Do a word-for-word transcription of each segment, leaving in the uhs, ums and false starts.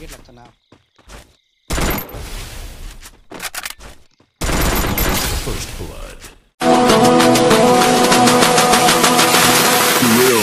Get like that now. First blood. Real.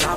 die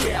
yeah.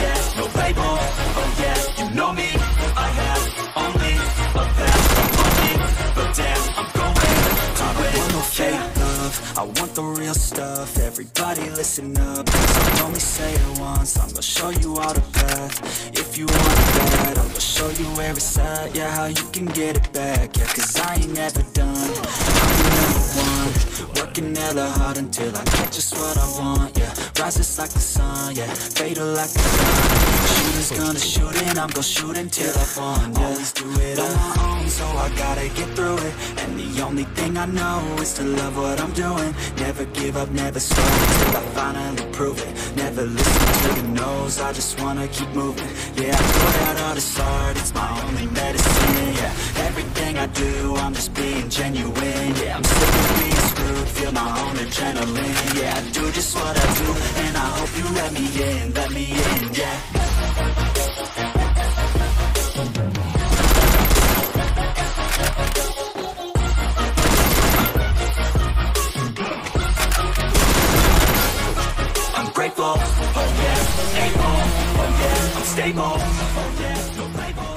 yeah. No label, oh yeah. You know me, I have only a path, I'm only, but damn, I'm going. I don't want no fake love, I want the real stuff. Everybody listen up, cause I only say it once. I'm gonna show you all the path, if you want it bad. I'm gonna show you where it's at, yeah, how you can get it back. Yeah, cause I ain't never done, I'm the number one. Working hella hard until I get just what I want, yeah. Rises like the sun, yeah, fatal like the sun. Shooters gonna shoot and I'm gonna shoot until I fall. Always do it on my own, so I gotta get through it. And the only thing I know is to love what I'm doing. Never give up, never slow, till I finally prove it. Never listen to the no's, I just wanna keep moving. Yeah, I put out all this art, it's my only medicine, yeah. Everything I do, I'm just being genuine, yeah. I'm sick of being screwed, feel my own adrenaline, yeah. I do just what I do, and I hope you let me in, let me in, yeah. I'm grateful, oh yeah, able, oh yeah, I'm stable, oh yeah, no label.